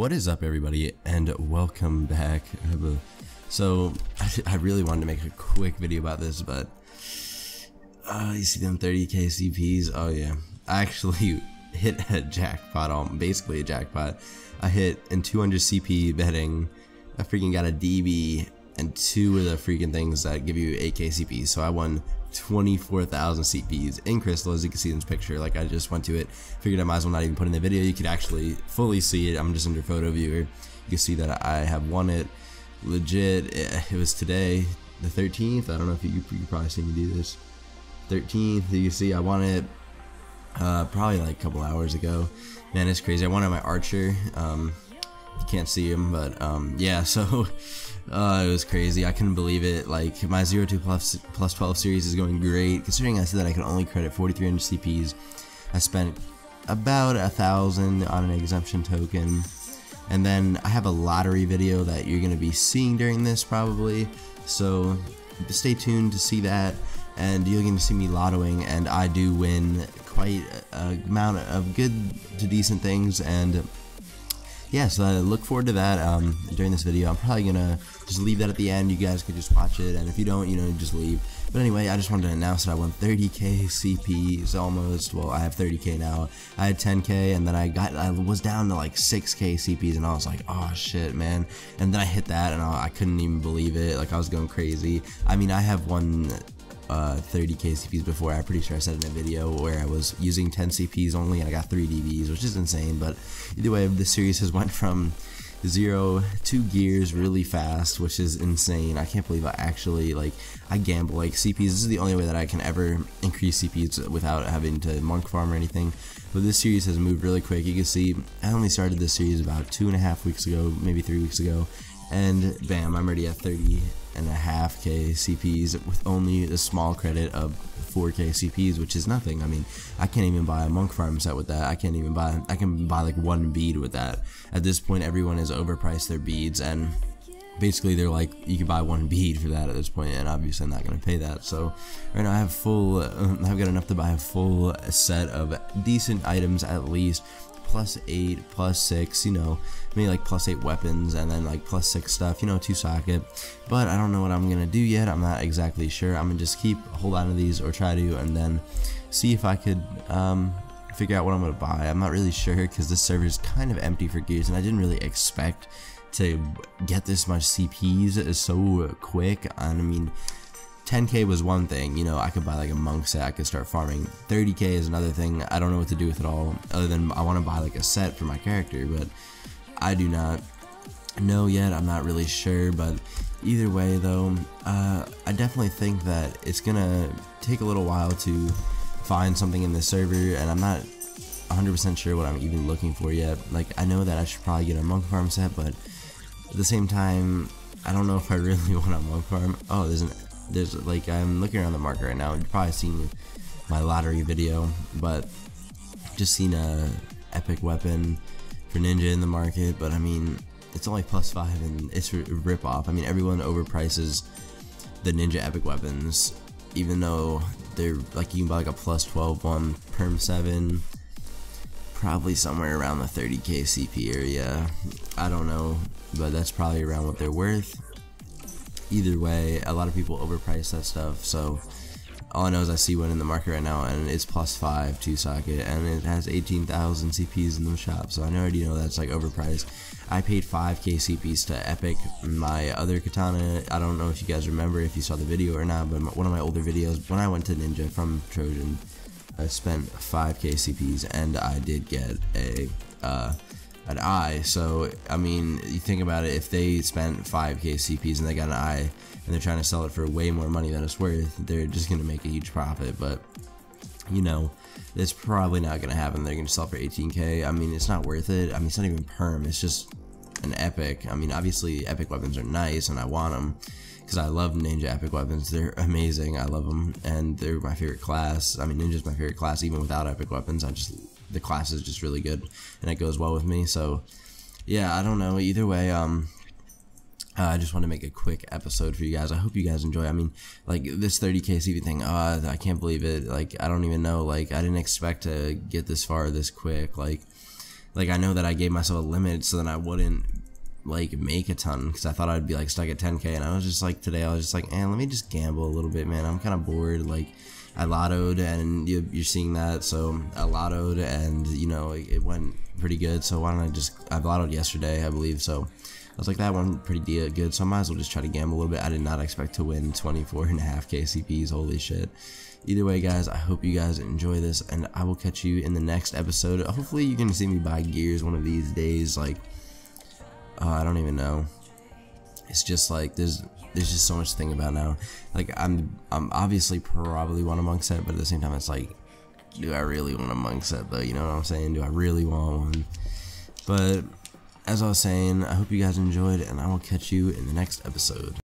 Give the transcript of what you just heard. What is up, everybody, and welcome back. So I really wanted to make a quick video about this, but you see them 30k CPs. Oh yeah, I actually hit a jackpot, basically a jackpot. I hit in 200 CP betting. I freaking got a DB and two of the freaking things that give you 8k CPs, so I won 24,000 CPs in Crystal, as you can see in this picture. Like, I just went to it, figured I might as well not even put in the video. You could actually fully see it. I'm just under photo viewer. You can see that I have won it legit. It was today, the 13th. I don't know if you probably seen me do this. 13th, you can see I won it probably like a couple hours ago. Man, it's crazy. I won it on my Archer. You can't see him, but yeah, so it was crazy. I couldn't believe it. Like, my 02 plus 12 series is going great, considering I said that I could only credit 4,300 CPs. I spent about 1,000 on an exemption token, and then I have a lottery video that you're gonna be seeing during this probably, so stay tuned to see that, and you're gonna see me lottoing, and I do win quite an amount of good to decent things. And yeah, so I look forward to that during this video. I'm probably gonna just leave that at the end. You guys can just watch it, and if you don't, you know, just leave. But anyway, I just wanted to announce that I won 30k CPs almost. Well, I have 30k now. I had 10k, and then I was down to like 6k CPs, and I was like, oh shit, man. And then I hit that, and I couldn't even believe it. Like, I was going crazy. I mean, I have won 30k CPs before. I'm pretty sure I said in a video where I was using 10 CPs only and I got 3 DBs, which is insane. But either way, this series has went from 0 to gears really fast, which is insane. I can't believe I actually, like, I gamble like CPs. This is the only way that I can ever increase CPs without having to monk farm or anything. But this series has moved really quick. You can see I only started this series about 2.5 weeks ago, maybe 3 weeks ago, and bam, I'm already at 30.5k CPs with only a small credit of 4k CPs, which is nothing. I mean, I can't even buy a monk farm set with that. I can buy like one bead with that. At this point, everyone has overpriced their beads, and basically they're like, you can buy one bead for that at this point, and obviously I'm not gonna pay that. So right now I have full, I've got enough to buy a full set of decent items, at least +8, +6, you know, maybe like +8 weapons, and then like +6 stuff, you know, 2-socket. But I don't know what I'm gonna do yet. I'm not exactly sure. I'm gonna just keep a whole lot of these, or try to, and then see if I could figure out what I'm gonna buy. I'm not really sure, because this server is kind of empty for gears, and I didn't really expect to get this much CPs so quick. And I mean, 10k was one thing, you know, I could buy like a monk set, I could start farming. 30k is another thing. I don't know what to do with it all, other than I want to buy like a set for my character, but I do not know yet. I'm not really sure. But either way though, I definitely think that it's gonna take a little while to find something in the server, and I'm not 100% sure what I'm even looking for yet. Like, I know that I should probably get a monk farm set, but at the same time, I don't know if I really want a monk farm. Oh, there's like, I'm looking around the market right now. You've probably seen my lottery video, but just seen a epic weapon for ninja in the market. But I mean, it's only +5, and it's a rip off. I mean, everyone overprices the ninja epic weapons, even though they're like, you can buy like a +12 one, perm 7, probably somewhere around the 30k CP area. I don't know, but that's probably around what they're worth. Either way, a lot of people overprice that stuff. So all I know is I see one in the market right now, and it's +5 2-socket, and it has 18,000 CPs in the shop. So I already know that's like overpriced. I paid 5k CPs to epic my other katana. I don't know if you guys remember, if you saw the video or not, but one of my older videos, when I went to ninja from Trojan, I spent 5k CPs, and I did get a an eye. So I mean, you think about it, if they spent 5k CPs and they got an eye, and they're trying to sell it for way more money than it's worth, they're just gonna make a huge profit. But you know, it's probably not gonna happen. They're gonna sell for 18k. I mean, it's not worth it. I mean, it's not even perm, it's just an epic. I mean, obviously epic weapons are nice, and I want them, because I love ninja epic weapons. They're amazing, I love them, and they're my favorite class. I mean, ninja's my favorite class, even without epic weapons. The class is just really good, and it goes well with me. So yeah, I don't know. Either way, I just want to make a quick episode for you guys. I hope you guys enjoy. I mean, like, this 30k CP thing, I can't believe it. Like, I don't even know. Like, I didn't expect to get this far this quick. Like, like I know that I gave myself a limit so that I wouldn't like make a ton, because I thought I'd be like stuck at 10k, and I was just like, today I was just like, let me just gamble a little bit, man, I'm kind of bored. Like I lottoed, and you're seeing that, so I lottoed, and you know it went pretty good, so why don't I just, I lottoed yesterday I believe, so I was like, that one pretty good, so I might as well just try to gamble a little bit. I did not expect to win 24.5k CPs, holy shit. Either way, guys, I hope you guys enjoy this, and I will catch you in the next episode. Hopefully you can see me buy gears one of these days. Like I don't even know. It's just like there's just so much to think about now. Like I'm obviously probably want a monk set, but at the same time it's like, do I really want a monk set though? You know what I'm saying? Do I really want one? But as I was saying, I hope you guys enjoyed, and I will catch you in the next episode.